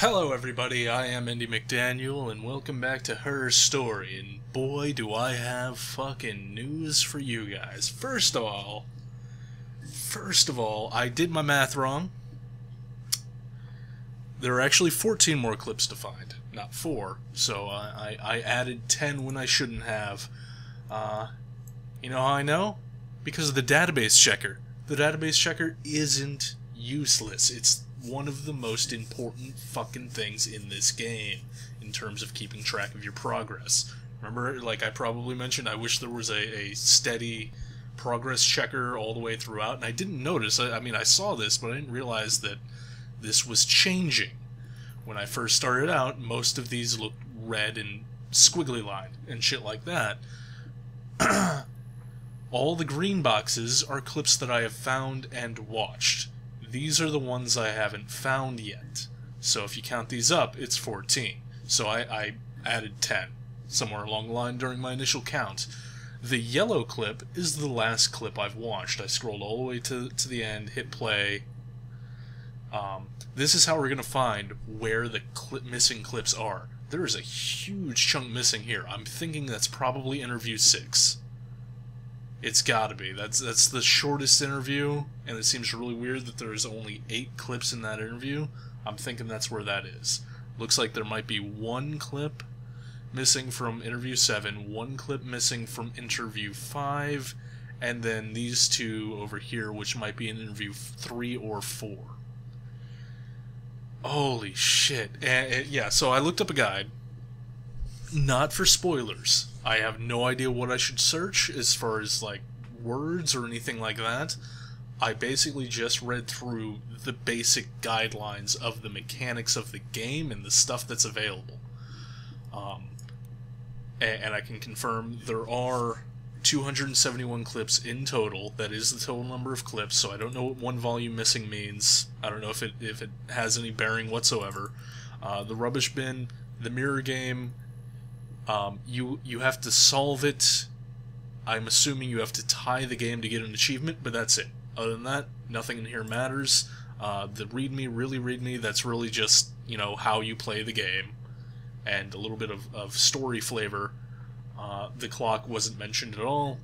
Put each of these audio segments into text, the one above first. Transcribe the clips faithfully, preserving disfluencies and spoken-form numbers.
Hello everybody, I am Indy McDaniel, and welcome back to Her Story, and boy do I have fucking news for you guys. First of all, first of all, I did my math wrong. There are actually fourteen more clips to find, not four, so I, I, I added ten when I shouldn't have. Uh, you know how I know? Because of the database checker. The database checker isn't useless, it's one of the most important fucking things in this game in terms of keeping track of your progress. Remember, like I probably mentioned, I wish there was a, a steady progress checker all the way throughout, and I didn't notice, I, I mean I saw this, but I didn't realize that this was changing. When I first started out, most of these looked red and squiggly lined and shit like that. All the green boxes are clips that I have found and watched. These are the ones I haven't found yet. So if you count these up, it's fourteen. So I, I added ten, somewhere along the line during my initial count. The yellow clip is the last clip I've watched. I scrolled all the way to, to the end, hit play. Um, this is how we're going to find where the clip missing clips are. There is a huge chunk missing here. I'm thinking that's probably interview six. It's gotta be. That's that's the shortest interview, and it seems really weird that there's only eight clips in that interview. I'm thinking that's where that is. Looks like there might be one clip missing from interview seven, one clip missing from interview five, and then these two over here, which might be in interview three or four. Holy shit. And, and, yeah, so I looked up a guide. Not for spoilers. I have no idea what I should search as far as like words or anything like that. I basically just read through the basic guidelines of the mechanics of the game and the stuff that's available. Um, and, and I can confirm there are two hundred seventy-one clips in total. That is the total number of clips, so I don't know what one volume missing means. I don't know if it, if it has any bearing whatsoever. Uh, the rubbish bin, the mirror game, Um, you, you have to solve it. I'm assuming you have to tie the game to get an achievement, but that's it. Other than that, nothing in here matters. Uh, the readme, really readme, that's really just, you know, how you play the game. And a little bit of, of story flavor. Uh, the clock wasn't mentioned at all,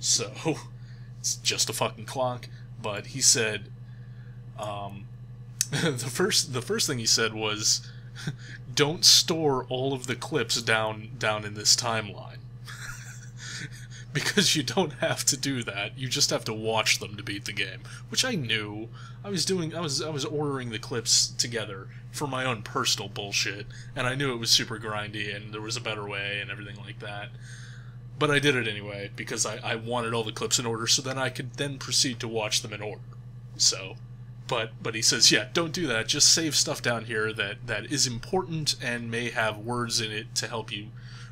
so it's just a fucking clock. But he said, um, the first, the first thing he said was, don't store all of the clips down down in this timeline. Because you don't have to do that. You just have to watch them to beat the game, which I knew. I was doing I was I was ordering the clips together for my own personal bullshit, and I knew it was super grindy and there was a better way and everything like that. But I did it anyway because I I wanted all the clips in order so then I could then proceed to watch them in order. So But, but he says, yeah, don't do that, just save stuff down here that, that is important and may have words in it to help you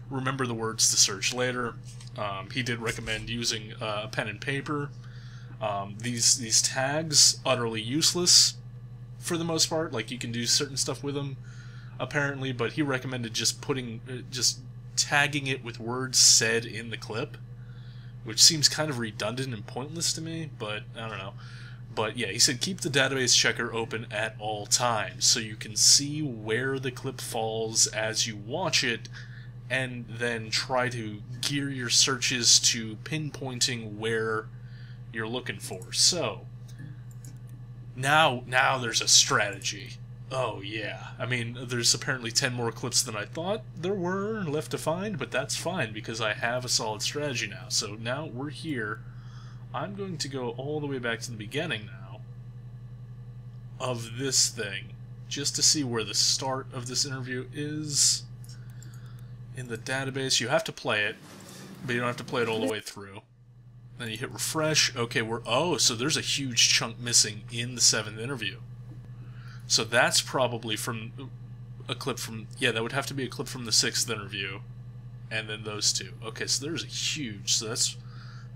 remember the words to search later. Um, he did recommend using uh, a pen and paper. Um, these, these tags, utterly useless for the most part, like you can do certain stuff with them, apparently, but he recommended just putting, uh, just tagging it with words said in the clip, which seems kind of redundant and pointless to me, but I don't know. But yeah, he said keep the database checker open at all times, so you can see where the clip falls as you watch it, and then try to gear your searches to pinpointing where you're looking for. So, now, now there's a strategy. Oh yeah, I mean, there's apparently ten more clips than I thought there were left to find, but that's fine, because I have a solid strategy now. So now we're here. I'm going to go all the way back to the beginning now of this thing, just to see where the start of this interview is in the database. You have to play it, but you don't have to play it all the way through. Then you hit refresh. Okay, we're... Oh, so there's a huge chunk missing in the seventh interview. So that's probably from a clip from... Yeah, that would have to be a clip from the sixth interview, and then those two. Okay, so there's a huge... So that's...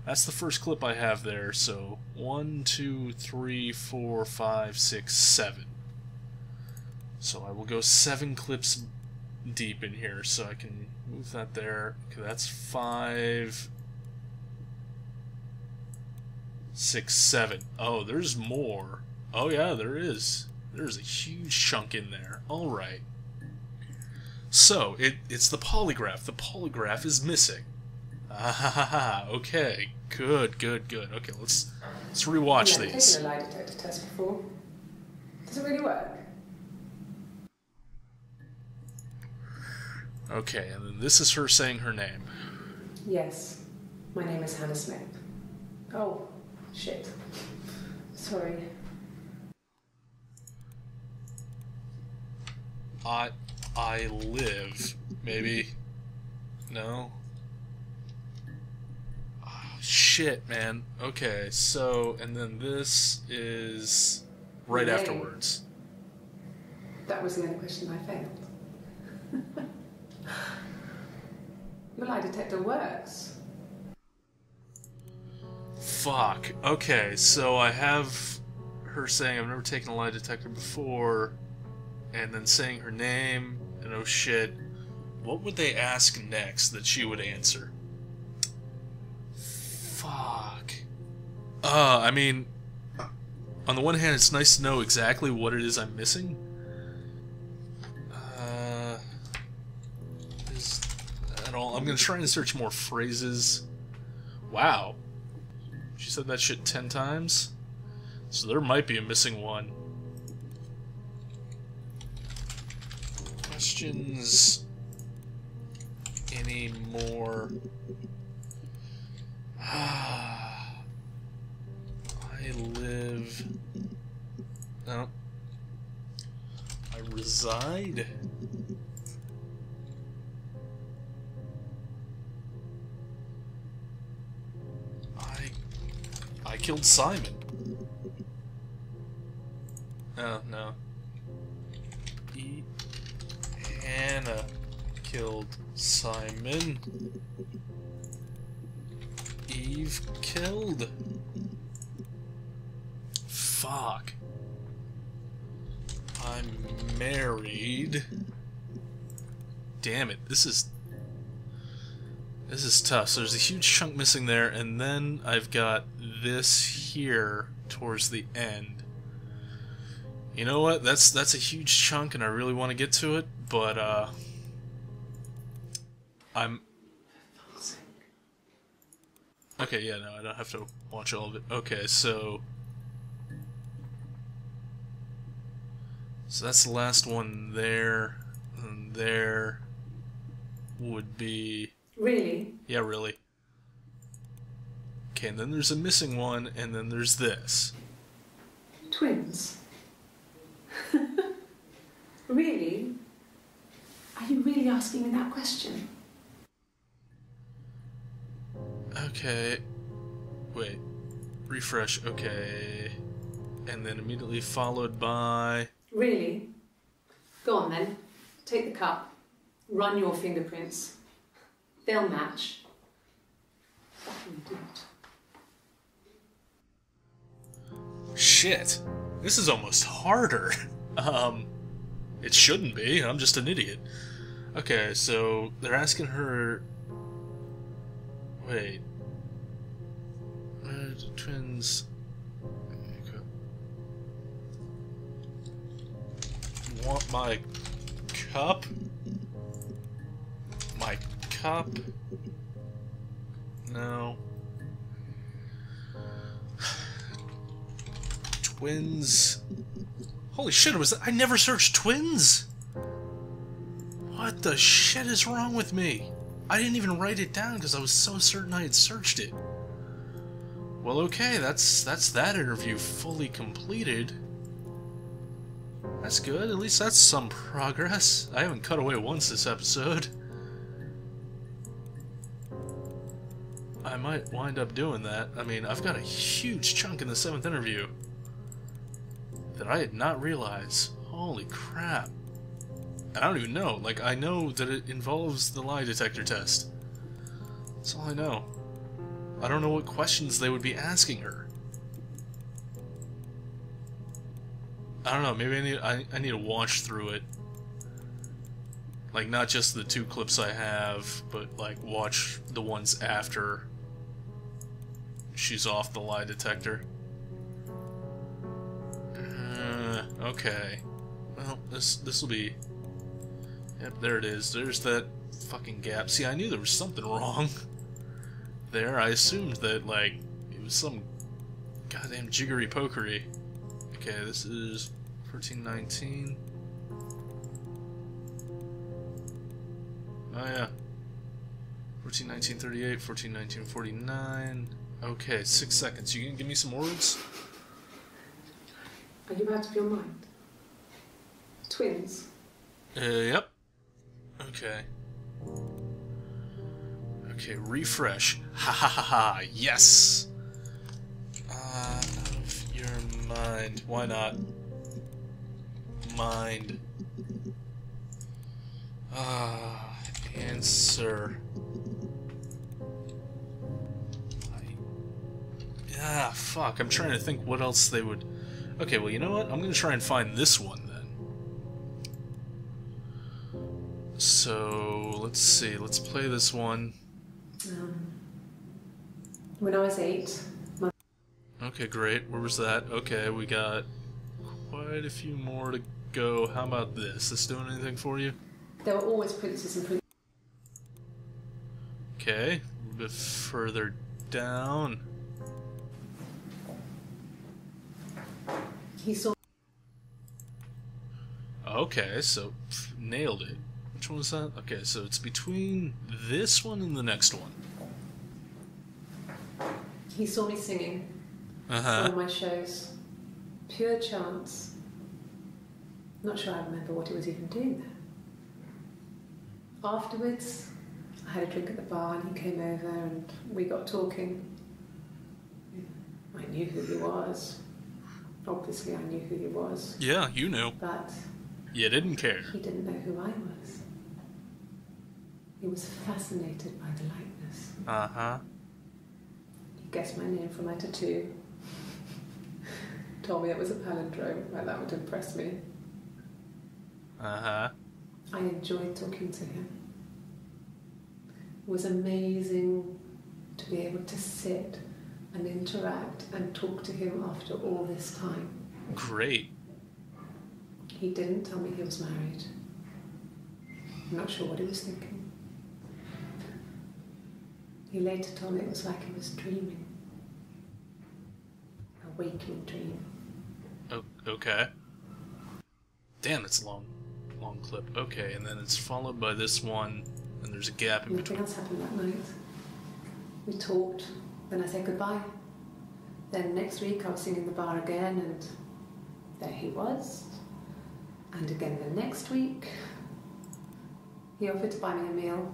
That's the first clip I have there, so one, two, three, four, five, six, seven. So I will go seven clips deep in here, so I can move that there. Okay, that's five, six, seven. Oh, there's more. Oh yeah, there is. There's a huge chunk in there. All right. So, it, it's the polygraph. The polygraph is missing. Ah, ha, ha, ha. Okay. Good, good, good. Okay, let's let's rewatch yeah, these. I've taken a lie detector test before. Does it really work? Okay, and then this is her saying her name. Yes. My name is Hannah Smith. Oh, shit. Sorry. I... I live, maybe. No? Oh, shit, man. Okay, so, and then this is right hey. afterwards. That was the only question I failed. Your lie detector works. Fuck. Okay, so I have her saying I've never taken a lie detector before, and then saying her name, and oh shit, what would they ask next that she would answer? Fuck. Uh, I mean, on the one hand, it's nice to know exactly what it is I'm missing. Uh, is that all? I'm gonna try and search more phrases. Wow. She said that shit ten times? So there might be a missing one. Questions anymore? Ah, I live. No. I reside. I. I killed Simon. Oh no. E. Hannah killed Simon. Eve killed. Fuck. I'm married. Damn it, this is... This is tough. So there's a huge chunk missing there, and then I've got this here towards the end. You know what? That's that's a huge chunk, and I really want to get to it, but uh, I'm okay. Yeah, no, I don't have to watch all of it. Okay, so so that's the last one there, and there would be really yeah, really. Okay, and then there's a missing one, and then there's this. Twins. Really? Are you really asking me that question? Okay. Wait. Refresh. Okay. And then immediately followed by... Really? Go on then. Take the cup. Run your fingerprints. They'll match. What can we do? Shit. This is almost harder. um, it shouldn't be. I'm just an idiot. Okay, so they're asking her. Wait. Uh, twins. You want my cup? My cup? No. Twins. Holy shit, was that? I never searched twins? What the shit is wrong with me? I didn't even write it down because I was so certain I had searched it. Well, okay, that's that's that interview fully completed. That's good, at least that's some progress. I haven't cut away once this episode. I might wind up doing that. I mean, I've got a huge chunk in the seventh interview that I did not realize. Holy crap. I don't even know. Like, I know that it involves the lie detector test. That's all I know. I don't know what questions they would be asking her. I don't know, maybe I need, I, I need to watch through it. Like, not just the two clips I have, but, like, watch the ones after she's off the lie detector. Okay. Well, this this will be... Yep, there it is. There's that fucking gap. See, I knew there was something wrong there. I assumed that, like, it was some goddamn jiggery pokery. Okay, this is fourteen nineteen. Oh, yeah. fourteen nineteen thirty-eight, fourteen nineteen forty-nine. Okay, six seconds. You gonna give me some words? Are you out of your mind? Twins. Uh, yep. Okay. Okay, refresh. Ha ha ha ha. Yes! Out of your mind. Why not? Mind. Ah, answer. Ah, fuck. I'm trying to think what else they would... Okay, well, you know what? I'm going to try and find this one, then. So, let's see. Let's play this one. Um, when I was eight... My okay, great. Where was that? Okay, we got quite a few more to go. How about this? This doing anything for you? There were always princes and princes. Okay. A little bit further down. He saw. Okay, so pff, nailed it. Which one was that? Okay, so it's between this one and the next one. He saw me singing. Uh-huh. One of my shows. Pure chance. Not sure I remember what he was even doing there. Afterwards, I had a drink at the bar and he came over and we got talking. I knew who he was. Obviously, I knew who he was. Yeah, you knew. But... You didn't care. He didn't know who I was. He was fascinated by the likeness. Uh-huh. He guessed my name from my tattoo. Told me it was a palindrome, and that would impress me. Uh-huh. I enjoyed talking to him. It was amazing to be able to sit and interact and talk to him after all this time. Great. He didn't tell me he was married. I'm not sure what he was thinking. He later told me it was like he was dreaming. A waking dream. Oh, okay. Damn, it's a long, long clip. Okay, and then it's followed by this one, and there's a gap in between. Nothing else happened that night. We talked. Then I said goodbye. Then next week I was singing in the bar again, and there he was. And again the next week, he offered to buy me a meal.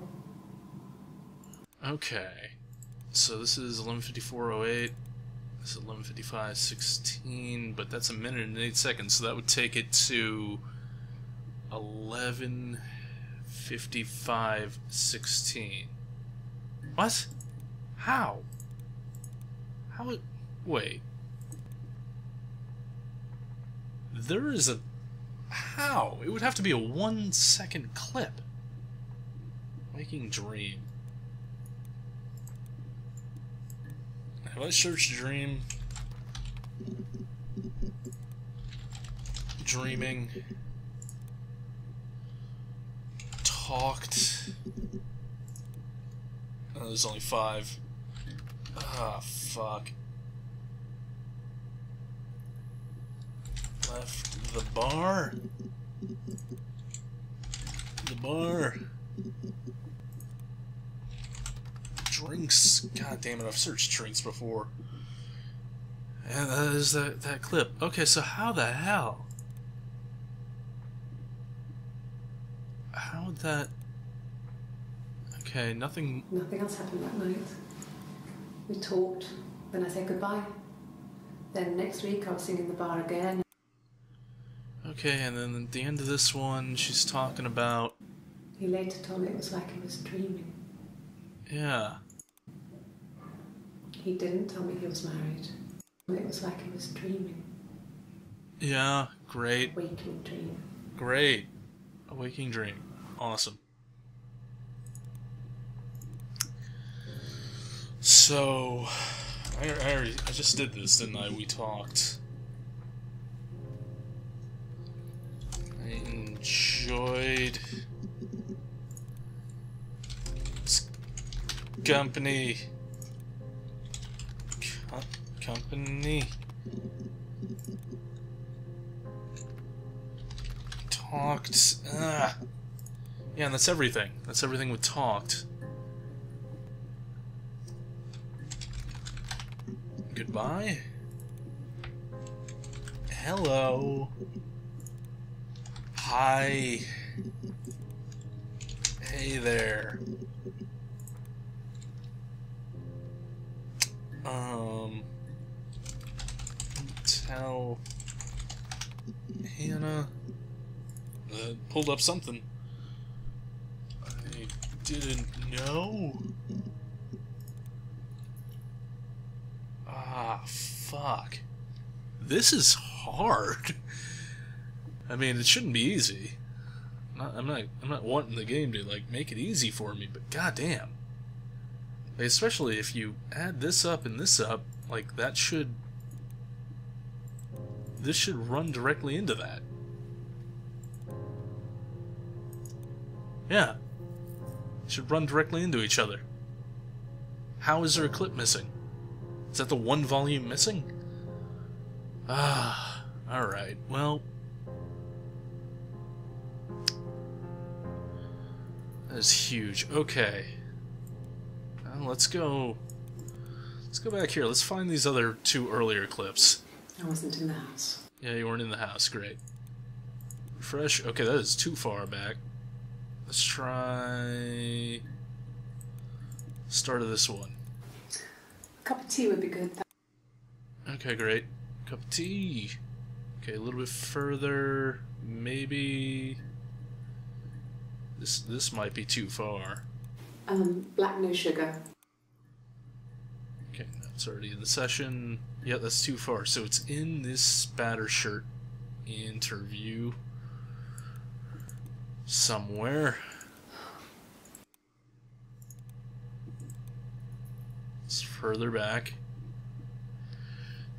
Okay, so this is eleven fifty-four oh eight. This is eleven fifty-five sixteen, but that's a minute and eight seconds, so that would take it to eleven fifty-five sixteen. What? How? How it... Wait. There is a... How? It would have to be a one second clip. Waking dream. Have I searched dream? Dreaming. Talked. Oh, there's only five. Ah, fuck. Left the bar. The bar. Drinks. God damn it, I've searched drinks before. And that is that, that clip. Okay, so how the hell? How would that... Okay, nothing... Nothing else happened that night. We talked, then I said goodbye. Then next week I was singing in the bar again. Okay, and then at the end of this one, she's talking about... He later told me it was like he was dreaming. Yeah. He didn't tell me he was married. It was like he was dreaming. Yeah, great. A waking dream. Great. A waking dream. Awesome. So, I, I, I just did this, didn't I? We talked. enjoyed company. Co company. Talked. Ugh. Yeah, and that's everything. That's everything with talked. Goodbye. Hello. Hi. Hey there. Um. Tell Hannah. Uh, pulled up something. I didn't know. Ah, fuck. This is hard. I mean, it shouldn't be easy. I'm not, I'm not, I'm not wanting the game to, like, make it easy for me, but goddamn. Like, especially if you add this up and this up, like, that should... This should run directly into that. Yeah. Should run directly into each other. How is there a clip missing? Is that the one volume missing? Ah, alright, well... That is huge. Okay. Now let's go... Let's go back here. Let's find these other two earlier clips. I wasn't in the house. Yeah, you weren't in the house. Great. Refresh. Okay, that is too far back. Let's try... Start of this one. A cup of tea would be good. Okay, great. Cup of tea. Okay, a little bit further. Maybe... This this might be too far. Um, black no sugar. Okay, that's already in the session. Yeah, that's too far. So it's in this spatter shirt interview. Somewhere. It's further back.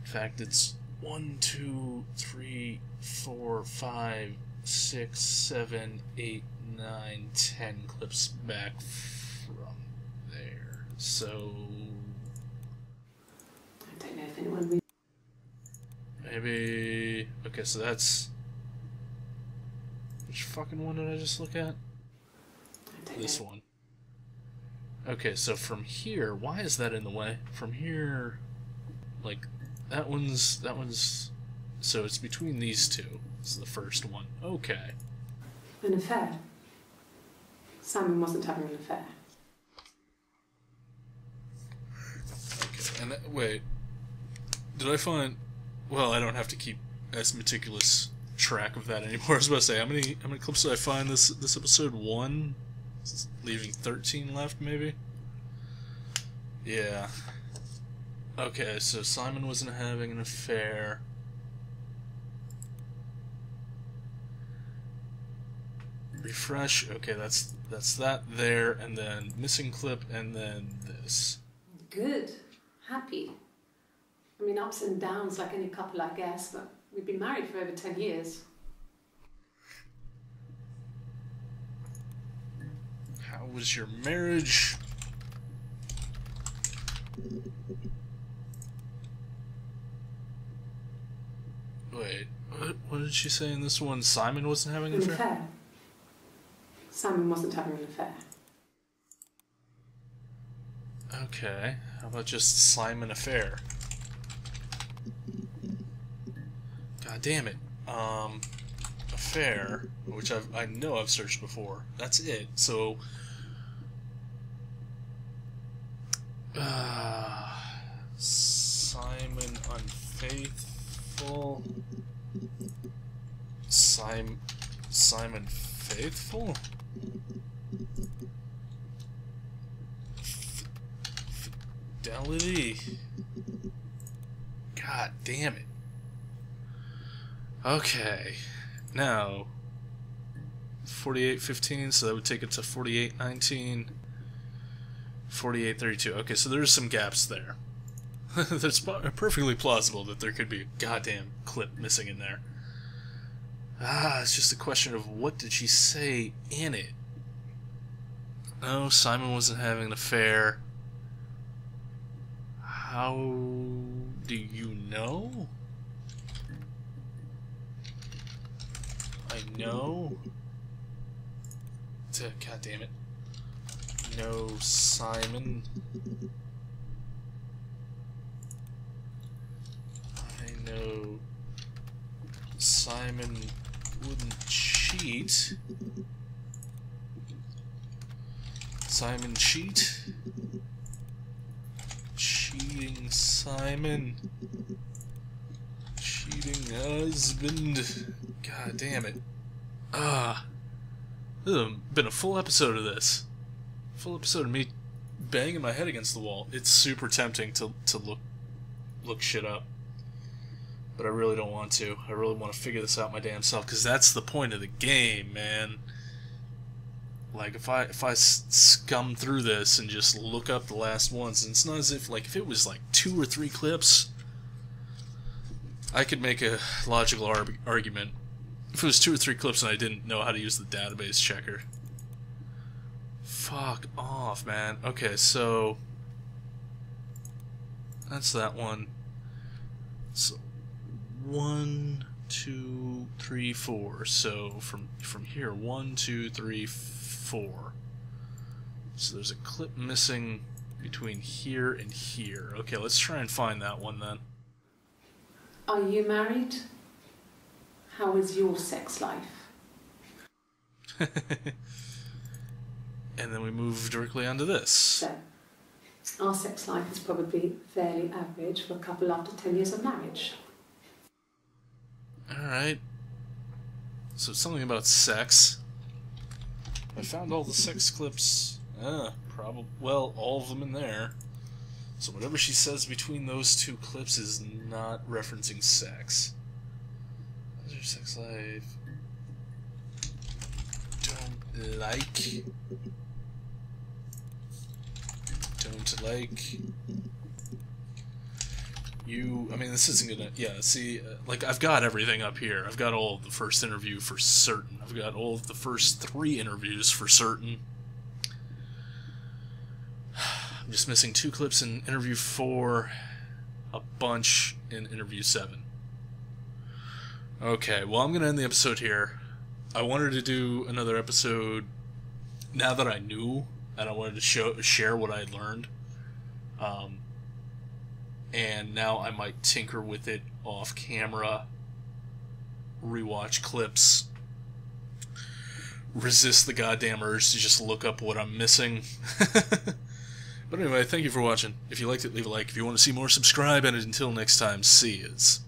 In fact, it's one, two, three, four, five, six, seven, eight, nine, ten clips back from there. So I don't know if anyone. Maybe. Okay, so that's. Which fucking one did I just look at? This one. Okay, so from here, why is that in the way? From here, like, that one's, that one's, so it's between these two. It's the first one. Okay. An affair. Simon wasn't having an affair. Okay, and that, wait. Did I find, well, I don't have to keep as meticulous track of that anymore. I was about to say, how many how many clips did I find this this episode? One, leaving thirteen left, maybe. Yeah. Okay, so Simon wasn't having an affair. Refresh. Okay, that's that's that there, and then missing clip, and then this. Good, happy. I mean, ups and downs like any couple, I guess, but. We've been married for over ten years. How was your marriage? Wait, what, what did she say in this one? Simon wasn't having an affair? affair? Simon wasn't having an affair. Okay, how about just Simon affair? God damn it. Um, affair, which I've, I know I've searched before. That's it. So, uh, Simon unfaithful. Simon, Simon faithful? F fidelity. God damn it. Okay, now forty-eight fifteen, so that would take it to forty-eight nineteen, forty-eight thirty-two. Okay, so there's some gaps there. It's perfectly plausible that there could be a goddamn clip missing in there. Ah, it's just a question of what did she say in it. No, Simon wasn't having an affair. How do you know? I know. God damn it. No, Simon. I know Simon wouldn't cheat. Simon cheat. Cheating Simon. Cheating husband. God damn it. Ah. This has been a full episode of this. Full episode of me banging my head against the wall. It's super tempting to to look look shit up, but I really don't want to. I really want to figure this out my damn self, because that's the point of the game, man. Like, if I if I scum through this and just look up the last ones, and it's not as if like if it was like two or three clips, I could make a logical ar argument. If it was two or three clips and I didn't know how to use the database checker. Fuck off, man. Okay, so that's that one. So one, two, three, four. So from from here, one, two, three, four. So there's a clip missing between here and here. Okay, let's try and find that one then. Are you married? How is your sex life? And then we move directly onto this. So, our sex life is probably fairly average for a couple after ten years of marriage. Alright. So something about sex. I found all the sex clips. Ah, probably. Well, all of them in there. So whatever she says between those two clips is not referencing sex. Your sex life. Don't like. Don't like. You. I mean, this isn't gonna. Yeah. See, uh, like I've got everything up here. I've got all of the first interview for certain. I've got all of the first three interviews for certain. I'm just missing two clips in interview four, a bunch in interview seven. Okay, well, I'm going to end the episode here. I wanted to do another episode now that I knew, and I wanted to show, share what I had learned. Um, and now I might tinker with it off camera, rewatch clips, resist the goddamn urge to just look up what I'm missing. But anyway, thank you for watching. If you liked it, leave a like. If you want to see more, subscribe. And until next time, see yous.